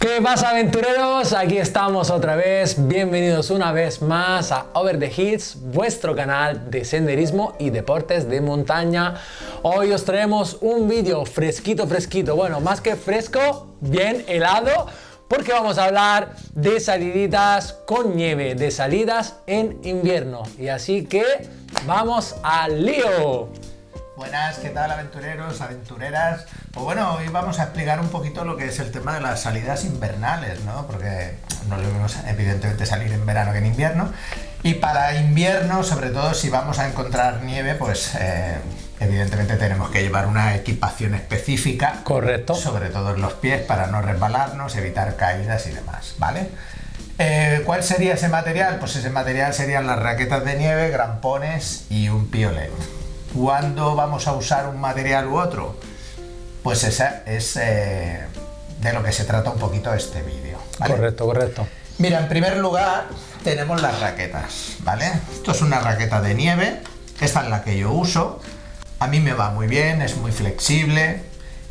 ¿Qué pasa, aventureros? Aquí estamos otra vez, bienvenidos una vez más a Over the Hills, vuestro canal de senderismo y deportes de montaña. Hoy os traemos un vídeo fresquito, bueno, más que fresco, bien helado, porque vamos a hablar de saliditas con nieve, de salidas en invierno. Y así que vamos al lío. Buenas, ¿qué tal, aventureros, aventureras? Pues bueno, hoy vamos a explicar un poquito lo que es el tema de las salidas invernales, ¿no? Porque no lo vemos evidentemente salir en verano que en invierno. Y para invierno, sobre todo si vamos a encontrar nieve, pues evidentemente tenemos que llevar una equipación específica. Correcto. Sobre todo en los pies para no resbalarnos, evitar caídas y demás, ¿vale? ¿Cuál sería ese material? Pues ese material serían las raquetas de nieve, grampones y un piolet. ¿Cuándo vamos a usar un material u otro? Pues esa es de lo que se trata un poquito este vídeo, ¿vale? Correcto. Mira, en primer lugar tenemos las raquetas, ¿vale? Esto es una raqueta de nieve, esta es la que yo uso, a mí me va muy bien, es muy flexible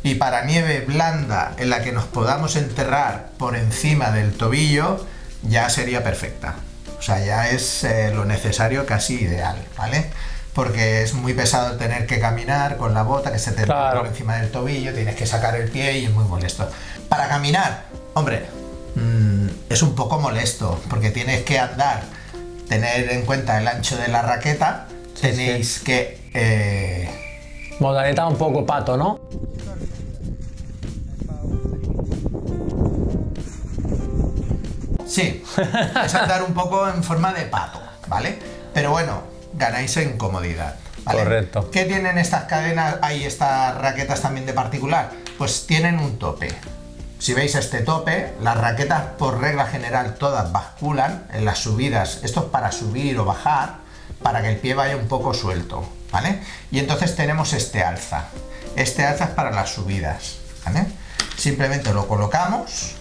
y para nieve blanda en la que nos podamos enterrar por encima del tobillo ya sería perfecta, o sea, ya es lo necesario, casi ideal, ¿vale? Porque es muy pesado tener que caminar con la bota que se te pone por encima del tobillo, tienes que sacar el pie y es muy molesto. Para caminar, hombre, es un poco molesto porque tienes que andar, tener en cuenta el ancho de la raqueta, sí, tenéis sí. Que... Modalidad un poco pato, ¿no? Sí, es andar un poco en forma de pato, ¿vale? Pero bueno, ganáis en comodidad, ¿vale? Correcto. ¿Qué tienen estas cadenas? Hay estas raquetas también de particular. Pues tienen un tope. Si veis este tope, las raquetas por regla general todas basculan en las subidas. Esto es para subir o bajar, para que el pie vaya un poco suelto, ¿vale? Y entonces tenemos este alza. Este alza es para las subidas, ¿vale? Simplemente lo colocamos,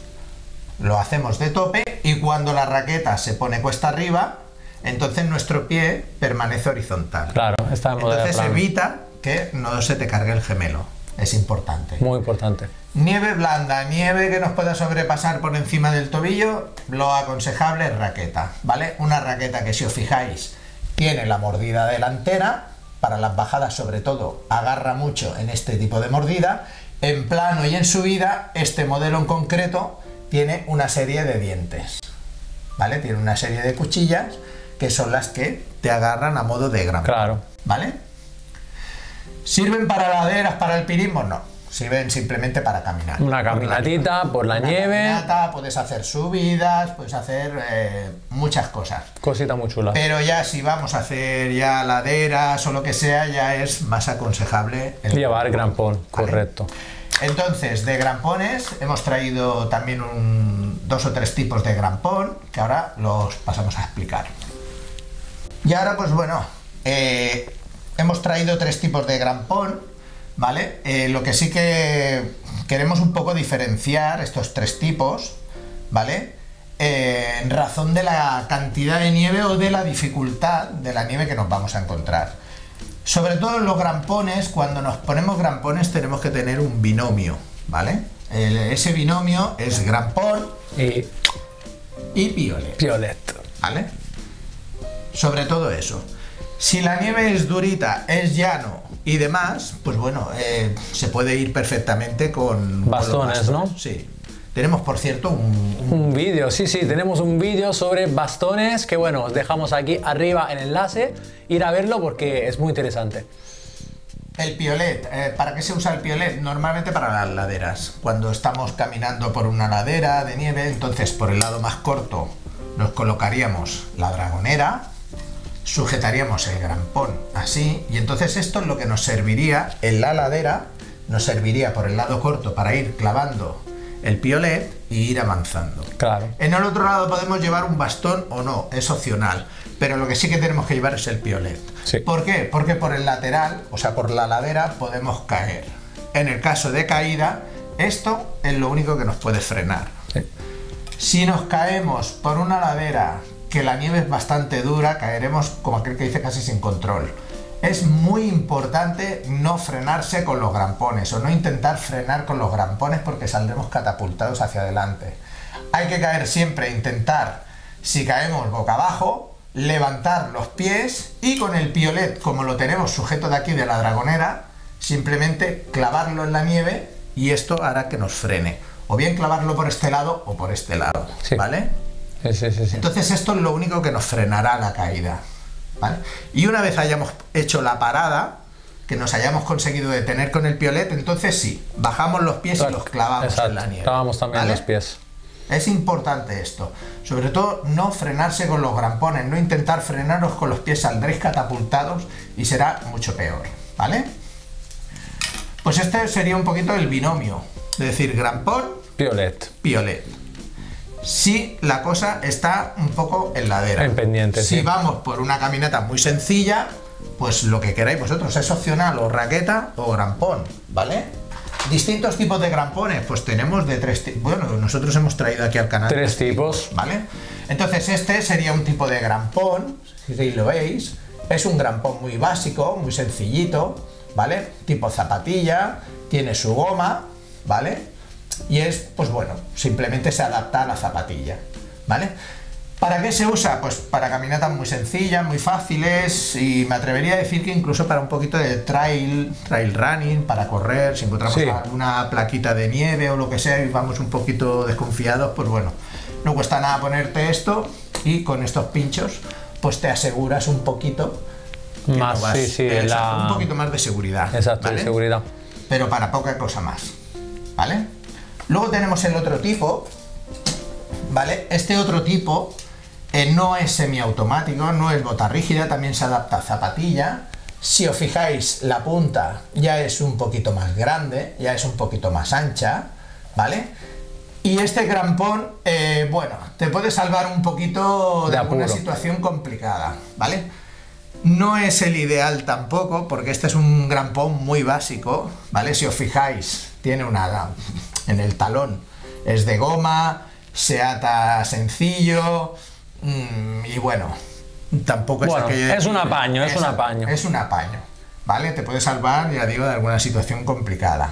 lo hacemos de tope y cuando la raqueta se pone cuesta arriba, entonces nuestro pie permanece horizontal. Claro, está en modalidad plana. Entonces evita que no se te cargue el gemelo. Es importante. Muy importante. Nieve blanda, nieve que nos pueda sobrepasar por encima del tobillo, lo aconsejable es raqueta, ¿vale? Una raqueta que, si os fijáis, tiene la mordida delantera, para las bajadas sobre todo agarra mucho en este tipo de mordida, en plano y en subida. Este modelo en concreto tiene una serie de dientes, ¿vale? Tiene una serie de cuchillas que son las que te agarran a modo de grampón. Claro. ¿Vale? ¿Sirven para laderas, para alpinismo? No. Sirven simplemente para caminar. Una caminatita por la nieve. Caminata, puedes hacer subidas, puedes hacer muchas cosas. Cositas muy chulas. Pero ya si vamos a hacer ya laderas o lo que sea, ya es más aconsejable llevar grampón, correcto. ¿Vale? Entonces, de grampones hemos traído también dos o tres tipos de grampón que ahora los pasamos a explicar. Y ahora, pues bueno, hemos traído tres tipos de grampón, ¿vale? Lo que sí que queremos un poco diferenciar estos tres tipos, ¿vale? En razón de la cantidad de nieve o de la dificultad de la nieve que nos vamos a encontrar. Sobre todo en los grampones, cuando nos ponemos grampones tenemos que tener un binomio, ¿vale? Ese binomio es grampón y piolet. ¿Vale? Sobre todo eso. Si la nieve es durita, es llano y demás, pues bueno, se puede ir perfectamente con bastones, ¿no? Sí. Tenemos, por cierto, un vídeo, sí, tenemos un vídeo sobre bastones que, bueno, os dejamos aquí arriba el enlace, ir a verlo porque es muy interesante. El piolet, ¿para qué se usa el piolet? Normalmente para las laderas. Cuando estamos caminando por una ladera de nieve, entonces por el lado más corto nos colocaríamos la dragonera, sujetaríamos el grampón así y entonces esto es lo que nos serviría en la ladera, nos serviría por el lado corto para ir clavando el piolet y ir avanzando. Claro. En el otro lado podemos llevar un bastón o no, es opcional, pero lo que sí que tenemos que llevar es el piolet. Sí. ¿Por qué? Porque por el lateral, o sea, por la ladera podemos caer. En el caso de caída, esto es lo único que nos puede frenar. Sí. Si nos caemos por una ladera que la nieve es bastante dura, caeremos, como aquel que dice, casi sin control. Es muy importante no frenarse con los grampones o no intentar frenar con los grampones, porque saldremos catapultados hacia adelante. Hay que caer siempre, intentar, si caemos boca abajo, levantar los pies y con el piolet, como lo tenemos sujeto de aquí de la dragonera, simplemente clavarlo en la nieve y esto hará que nos frene. O bien clavarlo por este lado o por este lado, sí. ¿Vale? Sí. Entonces esto es lo único que nos frenará la caída. ¿Vale? Y una vez hayamos hecho la parada, que nos hayamos conseguido detener con el piolet, entonces sí, bajamos los pies y los clavamos en la nieve. Clavamos también, ¿vale?, los pies. Es importante esto, sobre todo no frenarse con los grampones, no intentar frenaros con los pies, saldréis catapultados y será mucho peor, ¿vale? Pues este sería un poquito el binomio, es decir, grampón, piolet. Si la cosa está un poco en ladera, en pendiente, si vamos por una caminata muy sencilla, pues lo que queráis vosotros, es opcional, o raqueta o grampón, ¿vale? Distintos tipos de grampones, pues tenemos de tres tipos. Bueno, nosotros hemos traído aquí al canal tres tipos, ¿vale? Entonces este sería un tipo de grampón, si lo veis, es un grampón muy básico, muy sencillito, ¿vale? Tipo zapatilla, tiene su goma, ¿vale? Y es, pues bueno, simplemente se adapta a la zapatilla, ¿vale? ¿Para qué se usa? Pues para caminatas muy sencillas, muy fáciles, y me atrevería a decir que incluso para un poquito de trail running, para correr, si encontramos alguna plaquita de nieve o lo que sea y vamos un poquito desconfiados, pues bueno, no cuesta nada ponerte esto y con estos pinchos pues te aseguras un poquito más, un poquito más de seguridad. Exacto, ¿vale?, de seguridad. Pero para poca cosa más, ¿vale? Luego tenemos el otro tipo, ¿vale? Este otro tipo no es semiautomático, no es bota rígida, también se adapta a zapatilla. Si os fijáis, la punta ya es un poquito más grande, ya es un poquito más ancha, ¿vale? Y este grampón, bueno, te puede salvar un poquito de alguna situación complicada, ¿vale? No es el ideal tampoco, porque este es un grampón muy básico, ¿vale? Si os fijáis, tiene una... en el talón es de goma, se ata sencillo y bueno, tampoco es aquello... Es un apaño, es un apaño. Es un apaño, ¿vale? Te puede salvar, ya digo, de alguna situación complicada.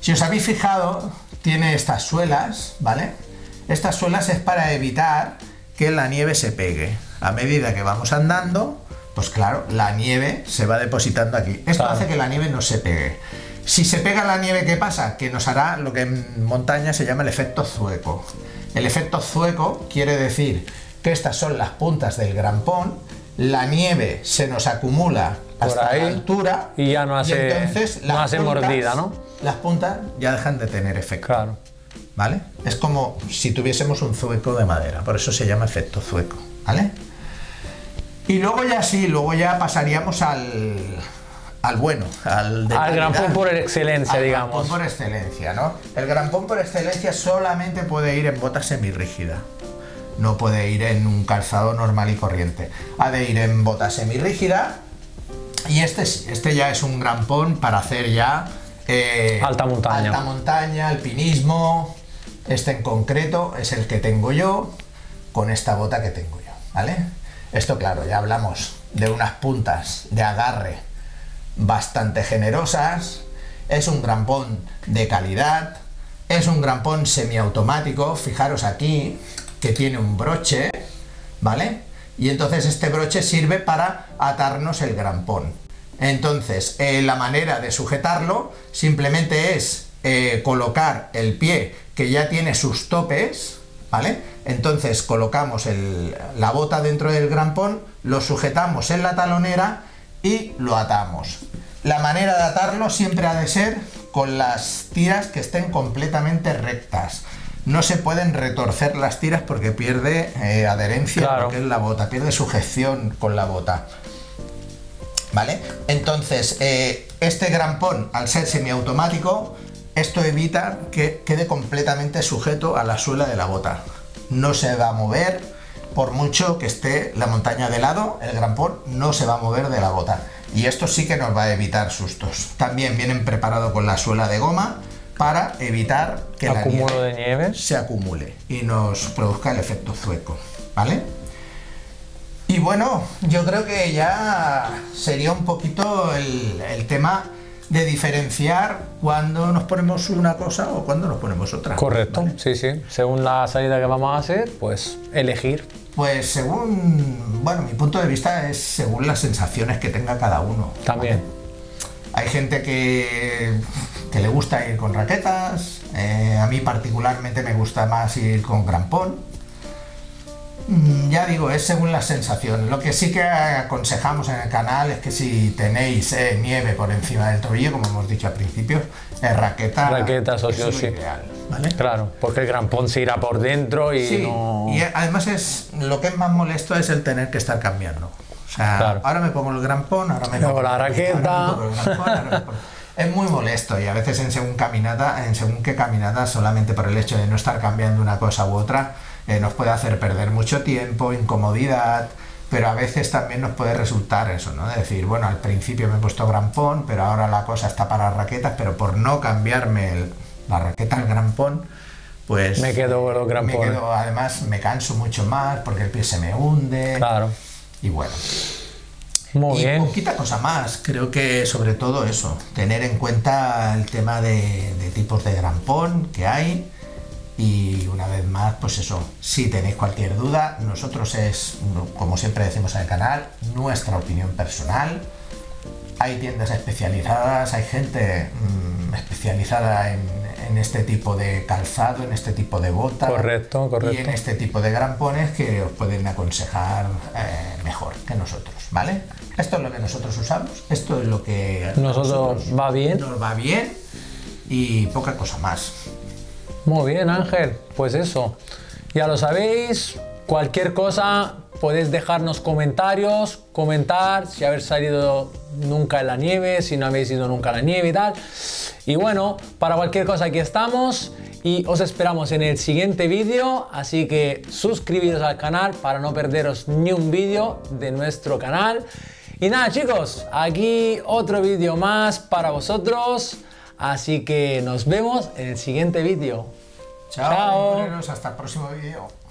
Si os habéis fijado, tiene estas suelas, ¿vale? Estas suelas es para evitar que la nieve se pegue. A medida que vamos andando, pues claro, la nieve se va depositando aquí. Esto hace que la nieve no se pegue. Si se pega la nieve, ¿qué pasa? Que nos hará lo que en montaña se llama el efecto zueco. El efecto zueco quiere decir que estas son las puntas del grampón, la nieve se nos acumula hasta ahí, la altura, y ya no hace, entonces no hace mordida, ¿no? Las puntas ya dejan de tener efecto. Claro. ¿Vale? Es como si tuviésemos un zueco de madera, por eso se llama efecto zueco, ¿vale? Y luego ya sí, luego ya pasaríamos al grampón por excelencia, digamos. Al grampón por excelencia, ¿no? El grampón por excelencia solamente puede ir en bota semirrígida. No puede ir en un calzado normal y corriente. Ha de ir en bota semirrígida. Y este ya es un grampón para hacer ya... alta montaña, alpinismo. Este en concreto es el que tengo yo, con esta bota que tengo yo, ¿vale? Esto, claro, ya hablamos de unas puntas de agarre bastante generosas, es un grampón de calidad, es un grampón semiautomático, fijaros aquí que tiene un broche, ¿vale? Y entonces este broche sirve para atarnos el grampón. Entonces la manera de sujetarlo simplemente es colocar el pie que ya tiene sus topes, ¿vale? Entonces colocamos la bota dentro del grampón, lo sujetamos en la talonera y lo atamos. La manera de atarlo siempre ha de ser con las tiras que estén completamente rectas. No se pueden retorcer las tiras porque pierde adherencia, claro, porque es la bota, pierde sujeción con la bota, ¿vale? Entonces este grampón, al ser semiautomático, esto evita que quede completamente sujeto a la suela de la bota. No se va a mover. Por mucho que esté la montaña de lado, el grampón no se va a mover de la bota. Y esto sí que nos va a evitar sustos. También vienen preparado con la suela de goma para evitar que la nieve se acumule y nos produzca el efecto zueco, ¿vale? Y bueno, yo creo que ya sería un poquito el tema de diferenciar cuando nos ponemos una cosa o cuando nos ponemos otra. Correcto, ¿vale? Sí, sí. Según la salida que vamos a hacer, pues elegir. Pues según, bueno, mi punto de vista es según las sensaciones que tenga cada uno. También. ¿Vale? Hay gente que le gusta ir con raquetas, a mí particularmente me gusta más ir con crampón. Ya digo, es según la sensación. Lo que sí que aconsejamos en el canal es que si tenéis nieve por encima del tobillo, como hemos dicho al principio, raquetas o sí, ideal, ¿vale? Claro, porque el crampón se irá por dentro y sí, no... Y además es, lo que es más molesto es el tener que estar cambiando. O sea, claro, ahora me pongo el crampón, ahora me pongo la raqueta. Es muy molesto y a veces en según qué caminata, solamente por el hecho de no estar cambiando una cosa u otra, nos puede hacer perder mucho tiempo, incomodidad, pero a veces también nos puede resultar eso, ¿no? De decir, bueno, al principio me he puesto crampón, pero ahora la cosa está para raquetas, pero por no cambiarme la raqueta al crampón, pues me quedo con el crampón. Además me canso mucho más porque el pie se me hunde. Claro. Y bueno, muy bien. Y poquita cosa más, creo que sobre todo eso, tener en cuenta el tema de tipos de crampón que hay. Y una vez más, pues eso, si tenéis cualquier duda, nosotros es, como siempre decimos en el canal, nuestra opinión personal. Hay tiendas especializadas, hay gente especializada en este tipo de calzado, en este tipo de botas. Correcto, correcto. Y en este tipo de crampones que os pueden aconsejar mejor que nosotros, ¿vale? Esto es lo que nosotros usamos, esto es lo que nosotros va bien. Nos va bien y poca cosa más. Muy bien, Ángel, pues eso, ya lo sabéis, cualquier cosa podéis dejarnos comentarios, comentar si habéis salido nunca en la nieve, si no habéis ido nunca a la nieve y tal. Y bueno, para cualquier cosa aquí estamos y os esperamos en el siguiente vídeo, así que suscribiros al canal para no perderos ni un vídeo de nuestro canal. Y nada, chicos, aquí otro vídeo más para vosotros. Así que nos vemos en el siguiente vídeo. Chao. Hasta el próximo vídeo.